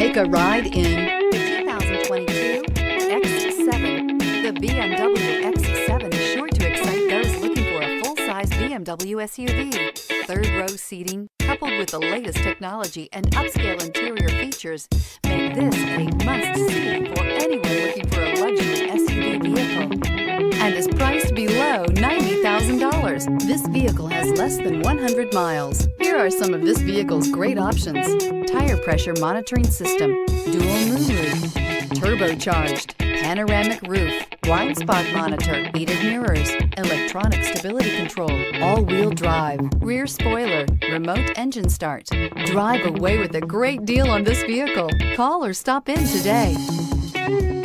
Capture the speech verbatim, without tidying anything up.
Take a ride in the two thousand twenty-two X seven. The B M W X seven is sure to excite those looking for a full-size B M W S U V. Third-row seating, coupled with the latest technology and upscale interior features, make this a must-see for anyone looking for a luxury S U V vehicle, and is priced below ninety thousand dollars. This vehicle has less than one hundred miles. Here are some of this vehicle's great options: tire pressure monitoring system, dual moonroof, turbocharged, panoramic roof, blind spot monitor, heated mirrors, electronic stability control, all-wheel drive, rear spoiler, remote engine start. Drive away with a great deal on this vehicle. Call or stop in today.